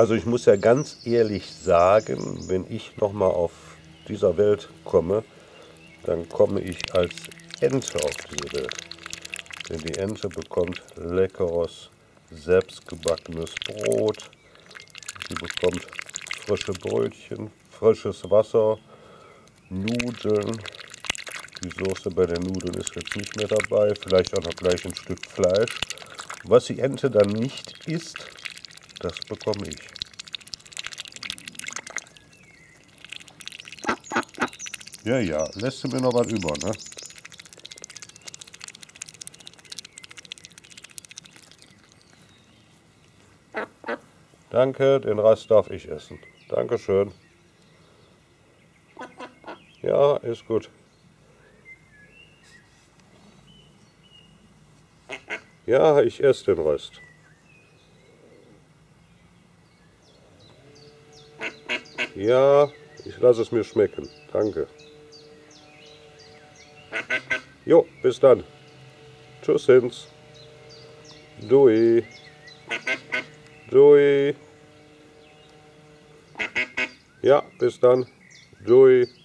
Also ich muss ja ganz ehrlich sagen, wenn ich nochmal auf dieser Welt komme, dann komme ich als Ente auf diese Welt. Denn die Ente bekommt leckeres, selbstgebackenes Brot, sie bekommt frische Brötchen, frisches Wasser, Nudeln. Die Soße bei den Nudeln ist jetzt nicht mehr dabei, vielleicht auch noch gleich ein Stück Fleisch. Was die Ente dann nicht isst, das bekomme ich. Ja, ja, lässt du mir noch was über, ne? Danke, den Rest darf ich essen. Dankeschön. Ja, ist gut. Ja, ich esse den Rest. Ja, ich lasse es mir schmecken. Danke. Jo, bis dann. Tschüssens. Dui. Dui. Ja, bis dann. Dui.